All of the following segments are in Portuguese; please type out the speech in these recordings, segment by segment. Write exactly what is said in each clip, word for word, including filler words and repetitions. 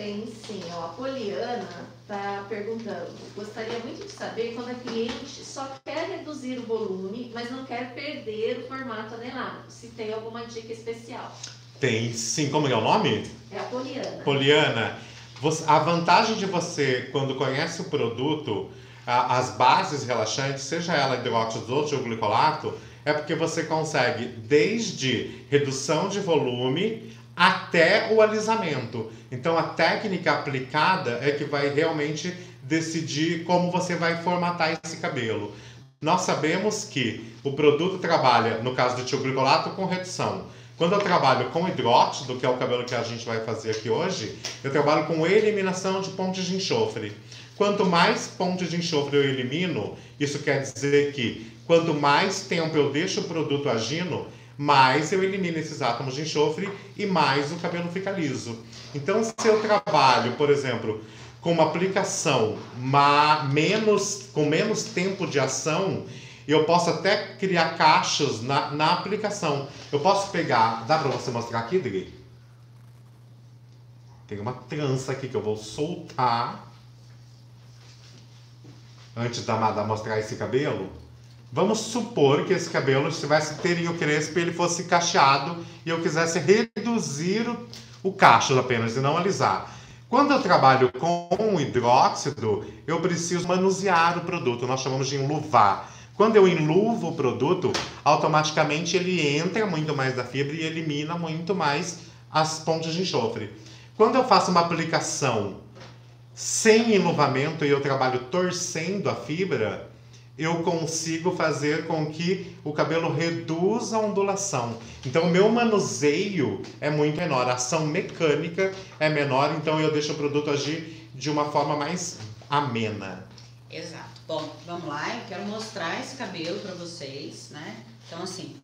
Tem sim, ó, a Poliana está perguntando: gostaria muito de saber quando a cliente só quer reduzir o volume, mas não quer perder o formato anelado. Se tem alguma dica especial? Tem sim. Como é o nome? É a Poliana. Poliana, você, a vantagem de você, quando conhece o produto, a, as bases relaxantes, seja ela hidróxido ou tioglicolato, é porque você consegue desde redução de volume até o alisamento. Então a técnica aplicada é que vai realmente decidir como você vai formatar esse cabelo. Nós sabemos que o produto trabalha, no caso do tioglicolato, com redução. Quando eu trabalho com hidróxido, que é o cabelo que a gente vai fazer aqui hoje, eu trabalho com eliminação de pontes de enxofre. Quanto mais pontes de enxofre eu elimino, isso quer dizer que quanto mais tempo eu deixo o produto agindo, mais eu elimino esses átomos de enxofre e mais o cabelo fica liso. Então, se eu trabalho, por exemplo, com uma aplicação menos, com menos tempo de ação, eu posso até criar cachos na, na aplicação. Eu posso pegar... Dá para você mostrar aqui, Dri? Tem uma trança aqui que eu vou soltar antes da Madá mostrar esse cabelo. Vamos supor que esse cabelo tivesse terinho crespo e ele fosse cacheado e eu quisesse reduzir o cacho apenas e não alisar. Quando eu trabalho com hidróxido, eu preciso manusear o produto, nós chamamos de enluvar. Quando eu enluvo o produto, automaticamente ele entra muito mais da fibra e elimina muito mais as pontes de enxofre. Quando eu faço uma aplicação sem enluvamento e eu trabalho torcendo a fibra, eu consigo fazer com que o cabelo reduza a ondulação. Então, o meu manuseio é muito menor, a ação mecânica é menor, então eu deixo o produto agir de uma forma mais amena. Exato. Bom, vamos lá, eu quero mostrar esse cabelo para vocês, né? Então, assim,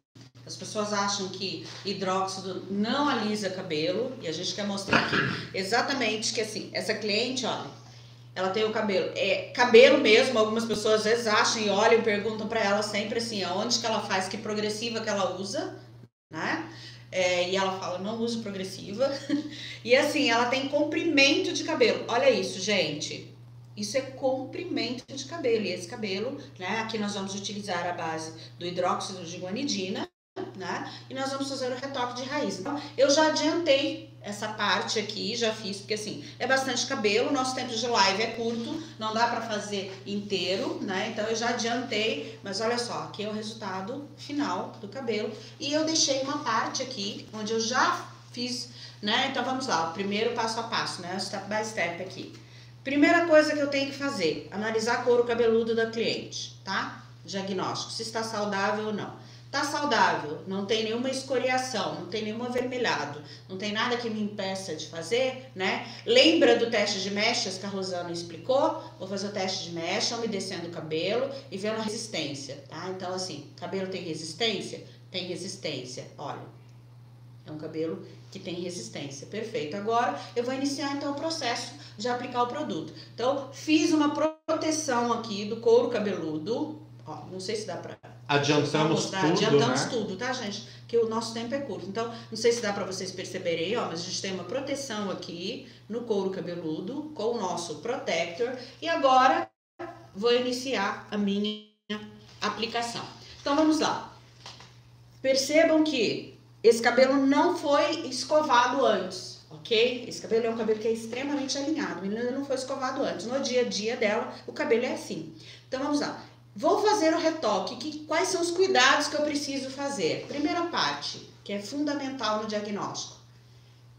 as pessoas acham que hidróxido não alisa cabelo, e a gente quer mostrar aqui exatamente que, assim, essa cliente, olha, ela tem o cabelo, é cabelo mesmo, algumas pessoas às vezes acham e olham e perguntam para ela sempre assim, aonde que ela faz, que progressiva que ela usa, né? É, e ela fala, não uso progressiva. E assim, ela tem comprimento de cabelo, olha isso, gente. Isso é comprimento de cabelo, e esse cabelo, né, aqui nós vamos utilizar a base do hidróxido de guanidina, né? E nós vamos fazer o retoque de raiz. Então, eu já adiantei essa parte aqui, já fiz, porque assim, é bastante cabelo, nosso tempo de live é curto, não dá pra fazer inteiro, né? Então eu já adiantei, mas olha só, aqui é o resultado final do cabelo. E eu deixei uma parte aqui, onde eu já fiz, né? Então vamos lá, o primeiro passo a passo, né? Step by step aqui. Primeira coisa que eu tenho que fazer, analisar a couro cabeludo da cliente, tá? Diagnóstico, se está saudável ou não. Tá saudável, não tem nenhuma escoriação, não tem nenhum avermelhado, não tem nada que me impeça de fazer, né? Lembra do teste de mechas que a Rosana explicou? Vou fazer o teste de mecha, umedecendo o cabelo e vendo a resistência, tá? Então, assim, cabelo tem resistência? Tem resistência, olha. É um cabelo que tem resistência, perfeito. Agora, eu vou iniciar, então, o processo de aplicar o produto. Então, fiz uma proteção aqui do couro cabeludo, ó, não sei se dá pra... Adiantamos tudo, Adiantamos né? tudo, tá, gente? Que o nosso tempo é curto. Então, não sei se dá pra vocês perceberem aí, ó, mas a gente tem uma proteção aqui no couro cabeludo com o nosso protector. E agora, vou iniciar a minha aplicação. Então, vamos lá. Percebam que esse cabelo não foi escovado antes. Ok? Esse cabelo é um cabelo que é extremamente alinhado. Ele ainda não foi escovado antes. No dia a dia dela, o cabelo é assim. Então, vamos lá. Vou fazer o retoque, que, quais são os cuidados que eu preciso fazer? Primeira parte, que é fundamental no diagnóstico.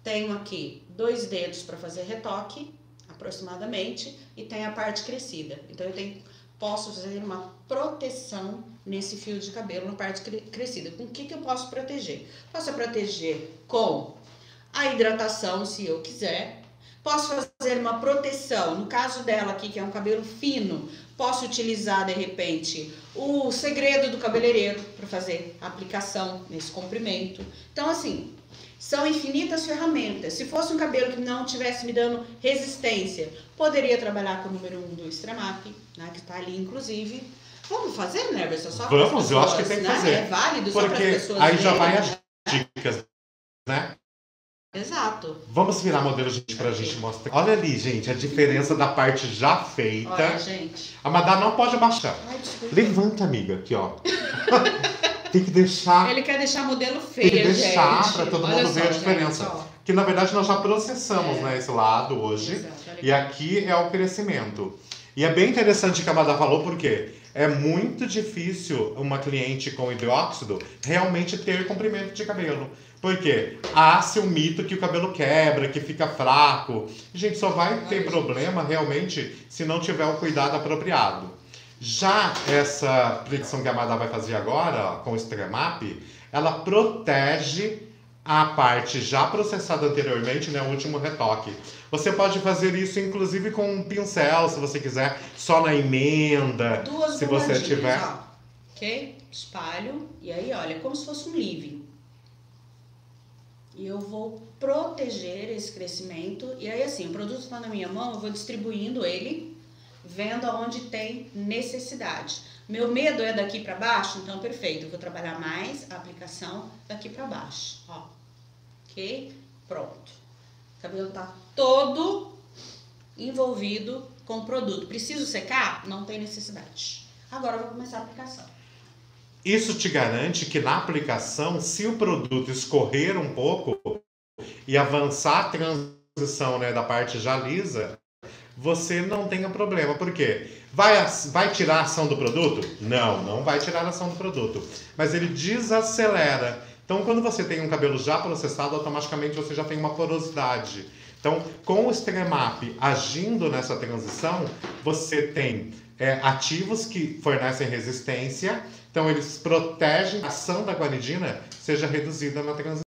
Tenho aqui dois dedos para fazer retoque, aproximadamente, e tem a parte crescida. Então, eu tenho, posso fazer uma proteção nesse fio de cabelo, na parte crescida. Com o que, que eu posso proteger? Posso proteger com a hidratação, se eu quiser. Posso fazer uma proteção, no caso dela aqui, que é um cabelo fino, posso utilizar, de repente, o segredo do cabeleireiro para fazer a aplicação nesse comprimento. Então, assim, são infinitas ferramentas. Se fosse um cabelo que não estivesse me dando resistência, poderia trabalhar com o número um do Stremap, né, que está ali, inclusive. Vamos fazer, né, Versa? Só Vamos, pessoas, eu acho que tem que né? fazer. É válido, porque só para as pessoas. Porque aí já vai as dicas, né? Exato. Vamos virar modelo, gente, pra okay. gente mostrar. Olha ali, gente, a diferença da parte já feita. Olha, gente. A Madá não pode baixar. Ai, levanta, amiga, aqui, ó. Tem que deixar... Ele quer deixar modelo feio, gente. Tem que deixar, gente, pra todo olha mundo só, ver a diferença. Gente, que, na verdade, nós já processamos, é. né, esse lado hoje. Exato, e aqui é o crescimento. E é bem interessante o que a Madá falou, porque é muito difícil uma cliente com hidróxido realmente ter comprimento de cabelo. Porque há-se o mito que o cabelo quebra, que fica fraco. Gente, só vai ter problema realmente se não tiver o cuidado apropriado. Já essa predição que a Madá vai fazer agora, ó, com o Extramap, ela protege a parte já processada anteriormente, né, o último retoque. Você pode fazer isso, inclusive, com um pincel, se você quiser, só na emenda. Duas se você tiver. Ó. Ok? Espalho. E aí, olha, como se fosse um living. E eu vou proteger esse crescimento. E aí, assim, o produto está na minha mão, eu vou distribuindo ele, vendo aonde tem necessidade. Meu medo é daqui para baixo, então perfeito. Eu vou trabalhar mais a aplicação daqui para baixo. Ó, ok? Pronto. O cabelo tá todo envolvido com o produto. Preciso secar? Não tem necessidade. Agora eu vou começar a aplicação. Isso te garante que na aplicação, se o produto escorrer um pouco e avançar a transição, né, da parte já lisa, você não tenha problema. Por quê? Vai, vai tirar a ação do produto? Não, não vai tirar a ação do produto. Mas ele desacelera. Então, quando você tem um cabelo já processado, automaticamente você já tem uma porosidade. Então, com o Stremap agindo nessa transição, você tem é, ativos que fornecem resistência. Então, eles protegem a ação da guanidina seja reduzida na transição.